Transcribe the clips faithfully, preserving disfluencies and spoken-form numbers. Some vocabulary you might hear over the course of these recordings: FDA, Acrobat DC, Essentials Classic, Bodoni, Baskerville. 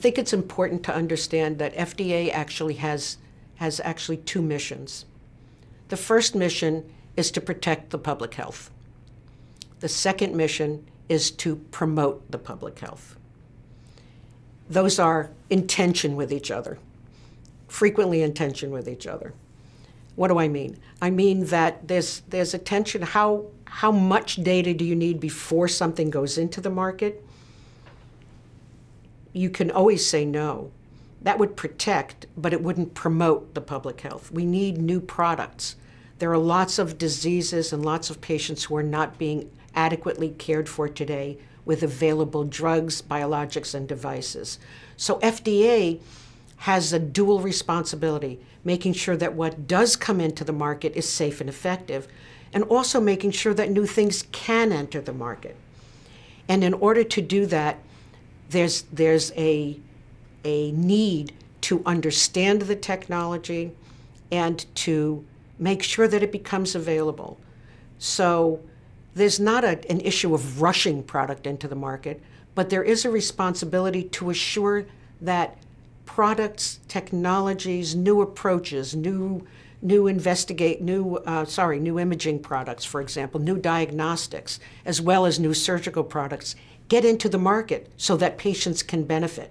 think it's important to understand that F D A actually has, has actually two missions. The first mission is to protect the public health. The second mission is to promote the public health. Those are in tension with each other, frequently in tension with each other. What do I mean? I mean that there's, there's a tension. How, how much data do you need before something goes into the market? You can always say no. That would protect, but it wouldn't promote the public health. We need new products. There are lots of diseases and lots of patients who are not being adequately cared for today with available drugs, biologics, and devices. So F D A has a dual responsibility, making sure that what does come into the market is safe and effective, and also making sure that new things can enter the market. And in order to do that, There's, there's a, a need to understand the technology and to make sure that it becomes available. So there's not a, an issue of rushing product into the market, but there is a responsibility to assure that products, technologies, new approaches, new, new investigate, new, uh, sorry, new imaging products, for example, new diagnostics, as well as new surgical products, get into the market so that patients can benefit.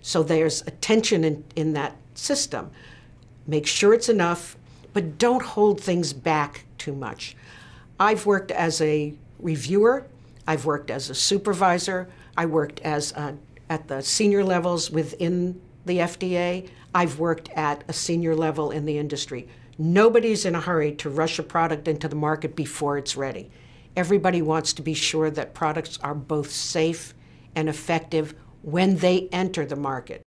So there's a tension in, in that system. Make sure it's enough, but don't hold things back too much. I've worked as a reviewer, I've worked as a supervisor, I worked as a, at the senior levels within the F D A, I've worked at a senior level in the industry. Nobody's in a hurry to rush a product into the market before it's ready. Everybody wants to be sure that products are both safe and effective when they enter the market.